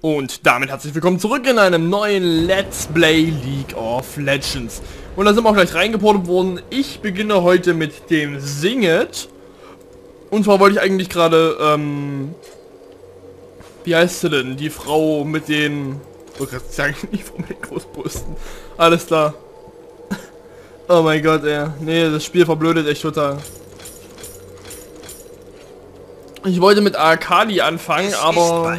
Und damit herzlich willkommen zurück in einem neuen Let's Play League of Legends. Und da sind wir auch gleich reingeportet worden. Ich beginne heute mit dem Singed. Und zwar wollte ich eigentlich gerade, wie heißt sie denn? Die Frau mit den... Ich wollte gerade sagen, die Frau mit den Großbrüsten. Alles klar. Oh mein Gott, ey. Nee, das Spiel verblödet echt total. Ich wollte mit Akali anfangen, aber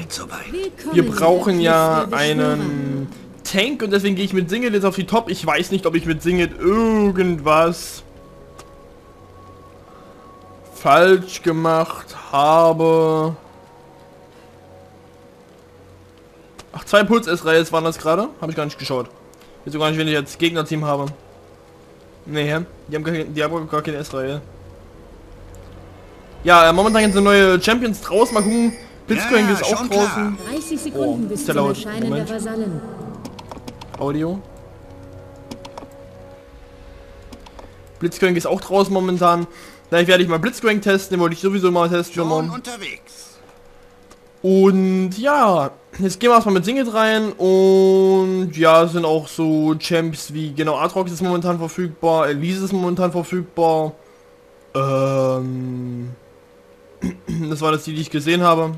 wir brauchen ja einen Tank und deswegen gehe ich mit Singed jetzt auf die Top. Ich weiß nicht, ob ich mit Singed irgendwas falsch gemacht habe. Ach, 2 Puls-S-Reihe waren das gerade? Habe ich gar nicht geschaut. Jetzt sogar nicht, wenn ich jetzt Gegnerteam habe. Nee, die haben gar keine S-Reihe. Ja, momentan sind neue Champions draußen, mal gucken. Blitzcrank ist auch draußen. 30 Sekunden bis zum Erscheinen der Vasallen. Audio. Blitzcrank ist auch draußen momentan. Gleich werde ich mal Blitzcrank testen, den wollte ich sowieso mal testen. Schon unterwegs. Und ja, jetzt gehen wir erstmal mit Singed rein. Und ja, es sind auch so Champs wie, genau, Aatrox ist momentan verfügbar, Elise ist momentan verfügbar. Das war das, die ich gesehen habe.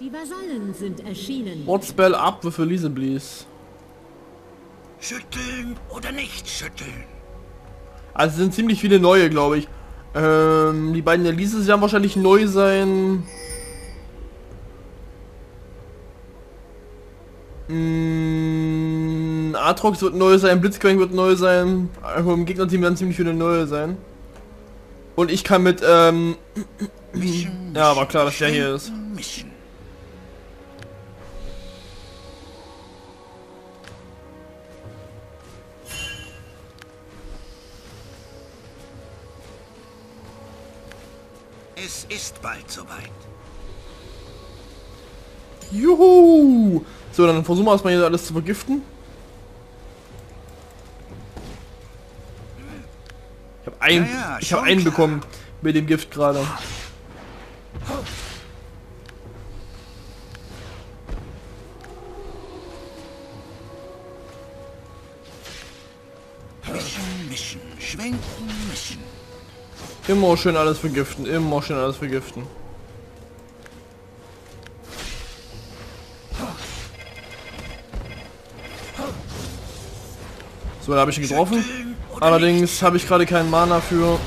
Die Vasallen sind erschienen. What spell up with Elise, please? Schütteln oder nicht schütteln? Also es sind ziemlich viele neue, glaube ich. Die beiden Elises werden wahrscheinlich neu sein. Aatrox wird neu sein, Blitzcrank wird neu sein. Also im Gegnerteam werden ziemlich viele neue sein. Und ich kann mit, ja, war klar, dass der hier ist. Es ist bald soweit. Juhu! So, dann versuchen wir erstmal hier alles zu vergiften. Ich habe einen bekommen mit dem Gift gerade. Mischen, schwenken, mischen. Immer schön alles vergiften, immer schön alles vergiften. So, da habe ich ihn getroffen. Allerdings habe ich gerade keinen Mana für.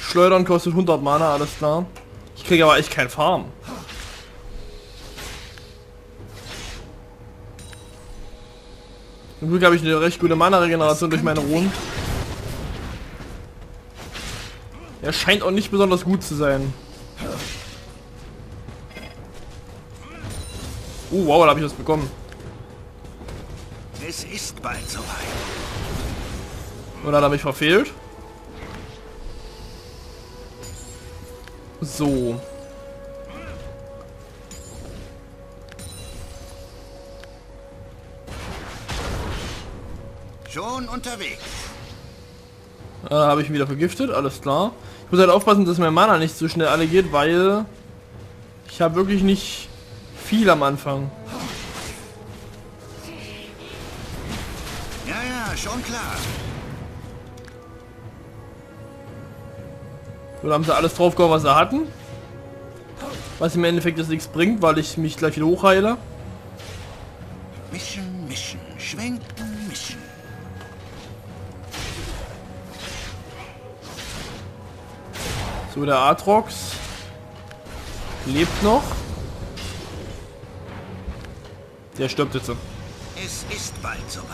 Schleudern kostet 100 Mana, alles klar. Ich kriege aber echt kein Farm. Zum Glück habe ich eine recht gute Mana-Regeneration durch meine Ruhen. Er scheint auch nicht besonders gut zu sein. Oh wow, da habe ich was bekommen. Es ist bald soweit. Oder habe ich verfehlt? So. Schon unterwegs. Habe ich ihn wieder vergiftet, alles klar. Ich muss halt aufpassen, dass mein Mana nicht so schnell alle geht, weil ich habe wirklich nicht viel am Anfang. Ja, schon klar. So, da haben sie alles draufgehauen, was sie hatten. Was im Endeffekt jetzt nichts bringt, weil ich mich gleich wieder hochheile. Mischen, mischen, schwenken, mischen. So, der Aatrox lebt noch. Der stirbt jetzt. Es ist bald soweit.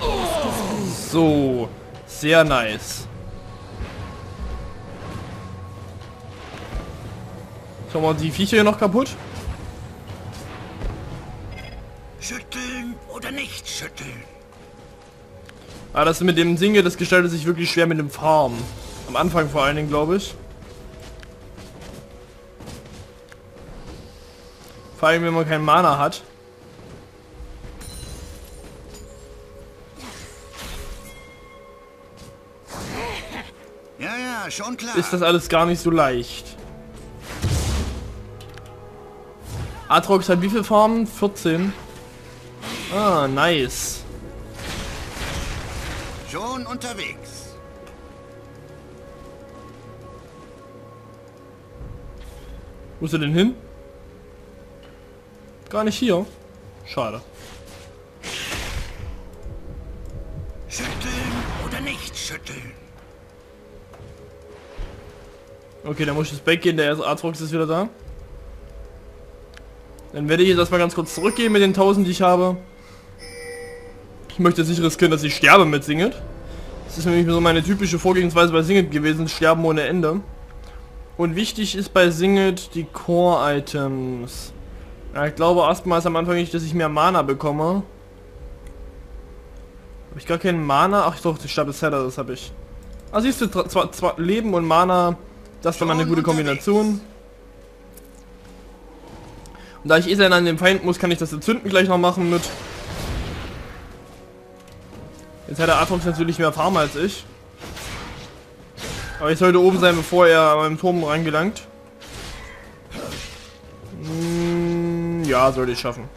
Oh. So. Sehr nice. Schau mal, die Viecher hier noch kaputt. Schütteln oder nicht schütteln. Ah, das mit dem Singed, das gestaltet sich wirklich schwer mit dem Farm. Am Anfang vor allen Dingen, glaube ich. Vor allem, wenn man keinen Mana hat. Schon klar. Ist das alles gar nicht so leicht. Aatrox hat wie viele Farben? 14. Ah, nice. Schon unterwegs. Wo ist er denn hin? Gar nicht hier. Schade. Schütteln oder nicht schütteln? Okay, dann muss ich jetzt weggehen, der Aatrox ist wieder da. Dann werde ich jetzt erstmal ganz kurz zurückgehen mit den 1000, die ich habe. Ich möchte jetzt nicht riskieren, dass ich sterbe mit Singed. Das ist nämlich so meine typische Vorgehensweise bei Singed gewesen, sterben ohne Ende. Und wichtig ist bei Singed die Core-Items. Ja, ich glaube erstmals am Anfang nicht, dass ich mehr Mana bekomme. Habe ich gar keinen Mana? Ach doch, ich glaube das Header, das habe ich. Ah, siehst du, zwar Leben und Mana, das war mal eine gute Kombination. Und da ich eh sein an den Feind muss, kann ich das Entzünden gleich noch machen mit. Jetzt hat der Aatrox natürlich mehr Farm als ich. Aber ich sollte oben sein, bevor er an meinem Turm rangelangt. Ja, sollte ich schaffen.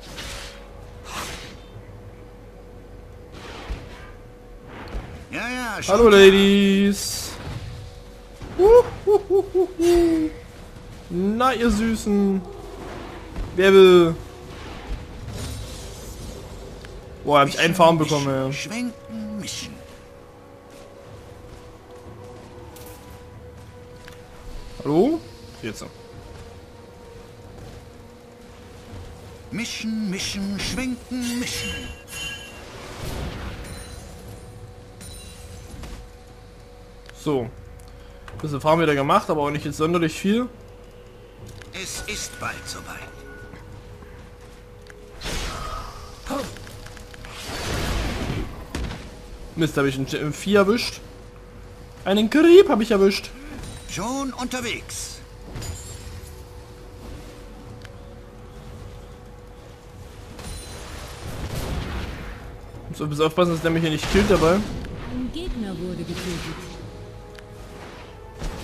Ja, ja, hallo Ladies. Na ihr Süßen. Wer will? Boah, hab ich einen Farm bekommen, ja. Schwenken, mischen. Hallo? Jetzt. Mischen, mischen, schwenken, mischen. So. Bisschen Farm wieder gemacht, aber auch nicht jetzt sonderlich viel. Es ist bald soweit. Mist, habe ich einen Vieh erwischt. Einen Creep habe ich erwischt. Schon unterwegs. Muss ein bisschen aufpassen, dass der mich hier nicht killt dabei. Ein Gegner wurde getötet.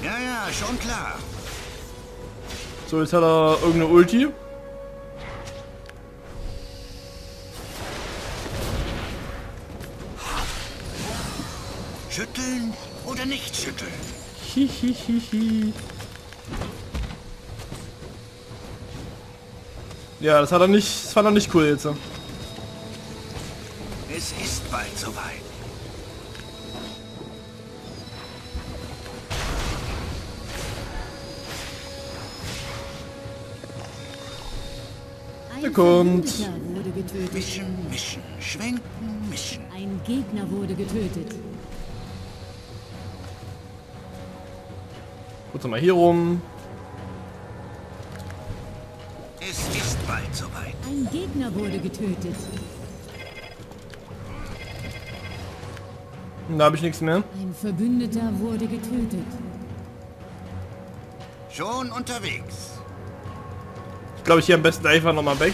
Ja, ja, schon klar. So, jetzt hat er irgendeine Ulti. Schütteln oder nicht schütteln? Hihihihi. Ja, das hat er nicht. Das fand er nicht cool jetzt. Es ist bald soweit. Der kommt. Mischen, mischen, schwenken, mischen. Ein Gegner wurde getötet. Kurz mal hier rum. Es ist bald soweit. Ein Gegner wurde getötet. Da habe ich nichts mehr. Ein Verbündeter wurde getötet. Schon unterwegs. Ich glaube, ich hier am besten einfach nochmal weg.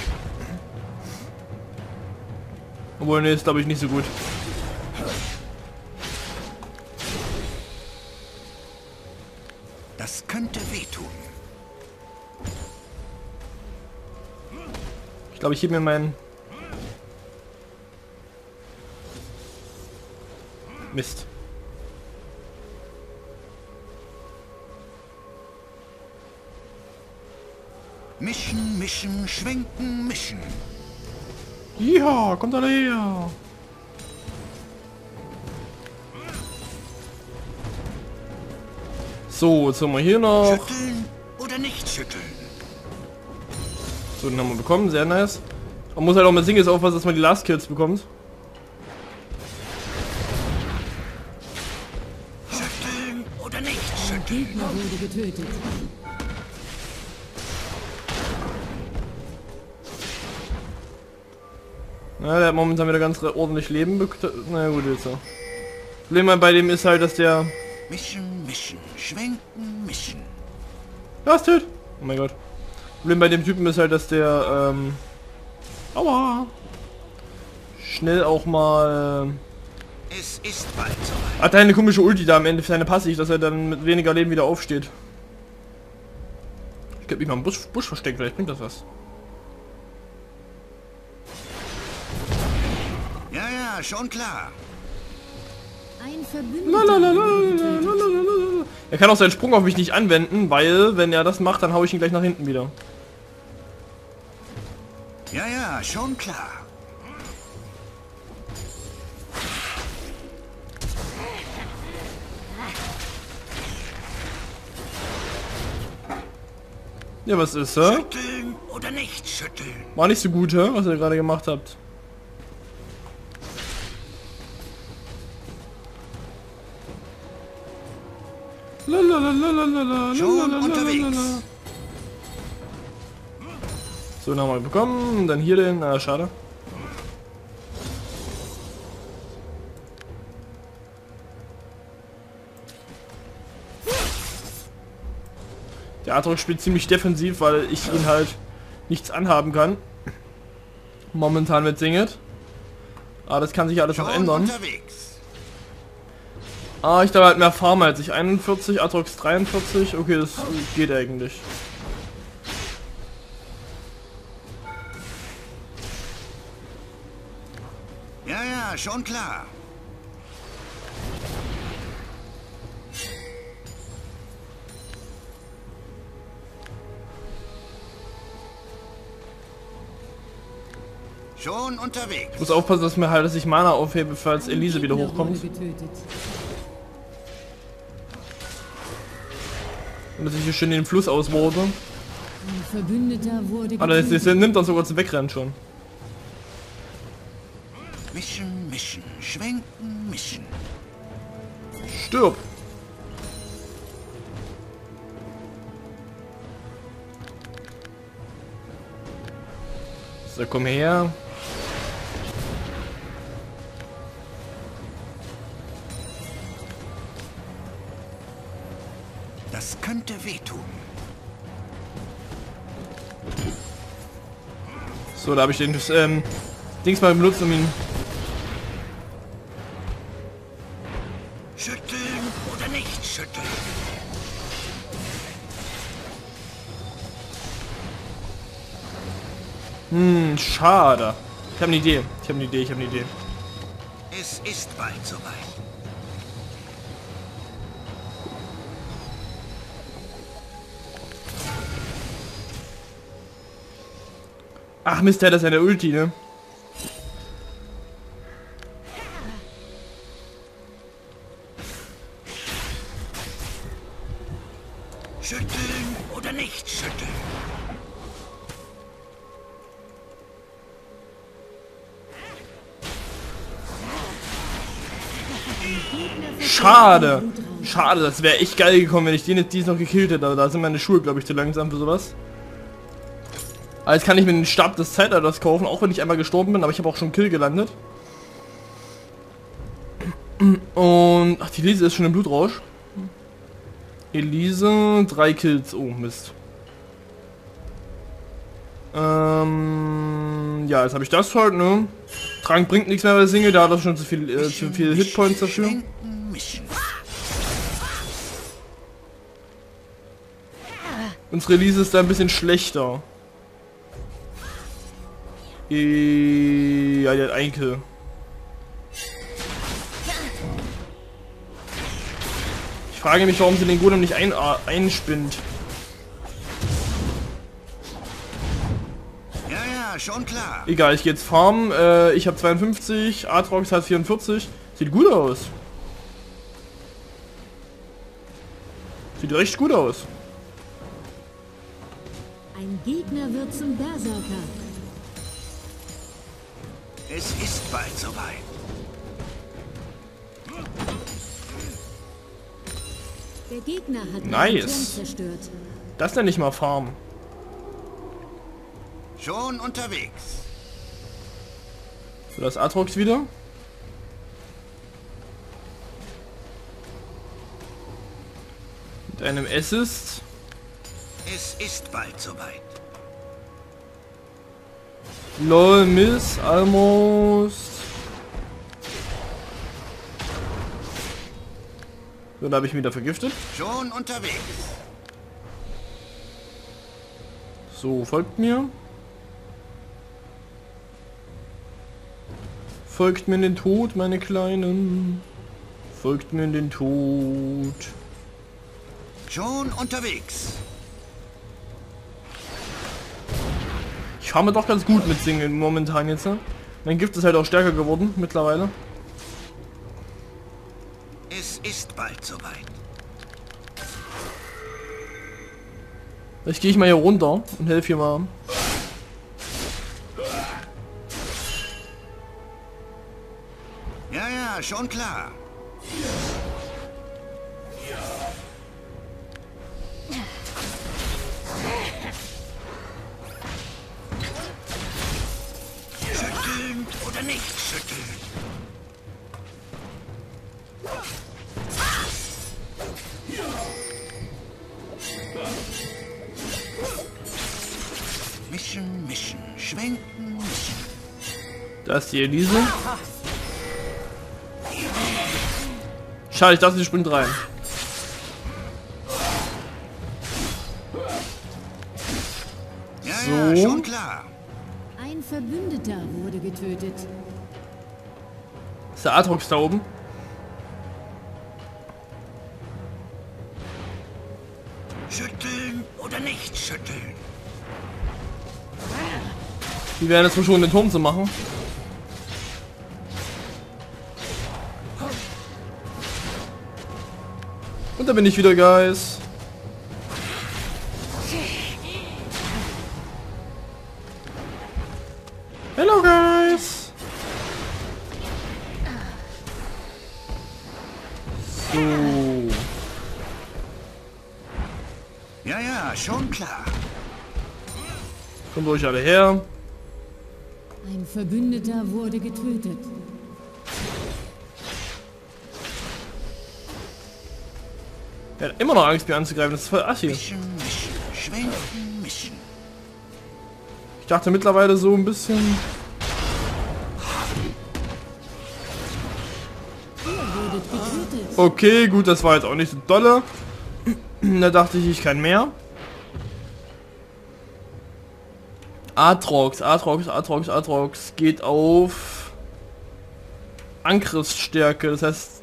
Obwohl, ne, ist glaube ich nicht so gut. Das könnte wehtun. Ich glaube, ich heb mir meinen... Mist. Mischen, mischen, schwenken, mischen. Ja, kommt alle her. So, jetzt haben wir hier noch. Schütteln oder nicht schütteln. So, den haben wir bekommen, sehr nice. Man muss halt auch mit Singles aufpassen, dass man die Last Kills bekommt. Schütteln oder nicht schütteln. Gegner wurde getötet. Na, der hat momentan wieder ganz ordentlich Leben. Na gut, jetzt so. Problem bei dem ist halt, dass der. Mischen, mischen, schwenken, mischen. Das tötet. Oh mein Gott. Problem bei dem Typen ist halt, dass der aua. Schnell auch mal es ist bald soweit. Hat eine komische Ulti da am Ende, seine passiv, dass er dann mit weniger Leben wieder aufsteht. Ich glaube, ich mal einen Busch versteckt, vielleicht bringt das was. Ja, schon klar. Ein Verbündeter. Er kann auch seinen Sprung auf mich nicht anwenden, weil, wenn er das macht, dann hau ich ihn gleich nach hinten wieder. Ja, ja, schon klar. Ja, was ist, hä? Schütteln oder nicht schütteln? War nicht so gut, hä? Was ihr gerade gemacht habt. Schon unterwegs. So, nochmal bekommen, dann hier den, na schade. Der Aatrox spielt ziemlich defensiv, weil ich ihn halt nichts anhaben kann. Momentan mit Singed. Aber das kann sich alles noch ändern. Ah, ich glaube halt mehr Farm als ich. 41, Aatrox 43. Okay, das geht eigentlich. Ja, ja, schon klar. Schon unterwegs. Ich muss aufpassen, dass mir halt, dass ich Mana aufhebe, falls Elise wieder hochkommt. Und dass ich hier schön den Fluss ausbohre. Aber jetzt nimmt das sogar zum Wegrennen schon. Mischen, mischen, schwenken, mischen. Stirb! So, komm her. Das könnte wehtun. So, da habe ich den Dings mal benutzt, um ihn... Schütteln oder nicht schütteln? Hm, schade. Ich habe eine Idee. Es ist bald soweit. Ach Mist, der hat seine Ulti, ne? Schütteln oder nicht schütteln? Schade! Schade, das wäre echt geil gekommen, wenn ich den jetzt noch gekillt hätte, aber da sind meine Schuhe, glaube ich, zu langsam für sowas. Aber jetzt kann ich mir den Stab des Zeitalters kaufen, auch wenn ich einmal gestorben bin, aber ich habe auch schon Kill gelandet. Und... Ach, die Elise ist schon im Blutrausch. Elise, 3 Kills. Oh, Mist. Ja, jetzt habe ich das halt, ne? Trank bringt nichts mehr bei Single, da hat er schon zu viel Hitpoints dafür. Unsere Elise ist da ein bisschen schlechter. Ja, die hat einen Kill. Ich frage mich, warum sie den Golem nicht einspinnt. Ja, ja, schon klar. Egal, ich gehe jetzt farmen. Ich habe 52, Aatrox hat 44. Sieht gut aus. Sieht recht gut aus. Ein Gegner wird zum Berserker. Es ist bald soweit. Der Gegner hat nice. Zerstört. Das nenne ich mal Farm. Schon unterwegs. So, das Aatrox wieder. Mit einem Assist. Es ist bald soweit. Lol, miss, almost. So, da habe ich mich wieder vergiftet. Schon unterwegs. So, folgt mir. Folgt mir in den Tod, meine Kleinen. Folgt mir in den Tod. Schon unterwegs. Ich fahre mir doch ganz gut mit Singed momentan jetzt. Ne? Mein Gift ist halt auch stärker geworden mittlerweile. Es ist bald soweit. Ich gehe mal hier runter und helfe hier mal. Ja, ja, schon klar. Schütteln oder nicht schütteln? Mischen, mischen, schwenken, mischen. Das ist die Elise. Schade, ich dachte, sie springt rein. Ja, so. Ja, schon klar. Ein Verbündeter wurde getötet. Ist der Aatrox da oben? Schütteln oder nicht schütteln? Die werden jetzt versuchen, den Turm zu machen. Und da bin ich wieder, Guys. Hello, Guys. So. Ja, ja, schon klar. Kommt euch alle her. Ein Verbündeter wurde getötet. Er hat immer noch Angst, mir anzugreifen. Das ist voll assi. Mischen, mischen, schwenken, mischen. Ich dachte mittlerweile so ein bisschen... Okay, gut, das war jetzt auch nicht so dolle. Da dachte ich, ich kann mehr. Aatrox, Aatrox, Aatrox, Aatrox geht auf Angriffsstärke, das heißt...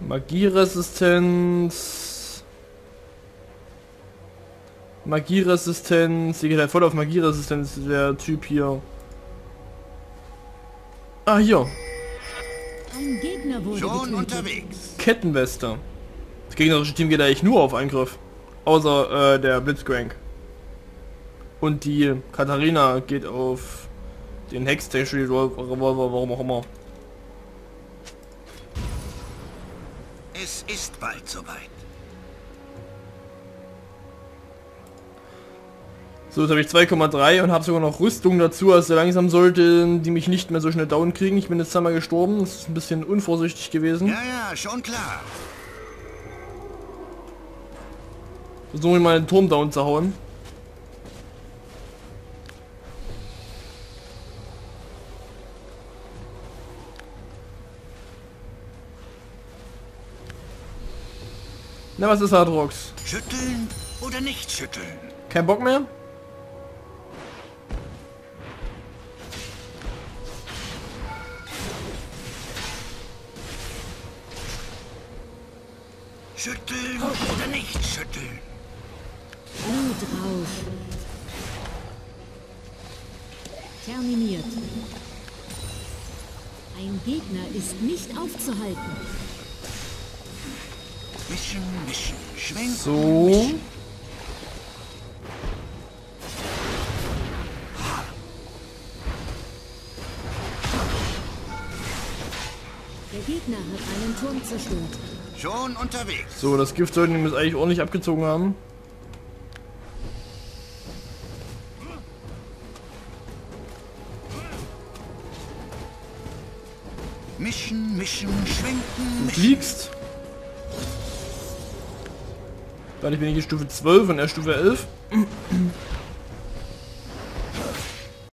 Magieresistenz... Magieresistenz, die geht halt voll auf Magieresistenz, der Typ hier. Ah, hier. Ein Gegner wurde schon unterwegs. Kettenweste. Das gegnerische Team geht eigentlich nur auf Angriff. Außer der Blitzcrank. Und die Katarina geht auf den Hex-Taschen Revolver, warum auch immer. Es ist bald soweit. So, jetzt habe ich 2,3 und habe sogar noch Rüstung dazu, also langsam sollten die mich nicht mehr so schnell down kriegen. Ich bin jetzt zweimal gestorben, das ist ein bisschen unvorsichtig gewesen. Ja, ja, schon klar. Versuche ich mal den Turm down zu hauen. Na, was ist Aatrox? Schütteln oder nicht schütteln? Kein Bock mehr? Schütteln oder nicht schütteln? Blutrausch. Terminiert. Ein Gegner ist nicht aufzuhalten. Mischen, mischen, schwenken, so. Mischen. Der Gegner hat einen Turm zerstört. Schon unterwegs. So, das Gift sollten wir jetzt eigentlich ordentlich abgezogen haben. Mischen, mischen, schwenken, mischen. Du liegst. Weil ich bin hier Stufe 12 und er Stufe 11.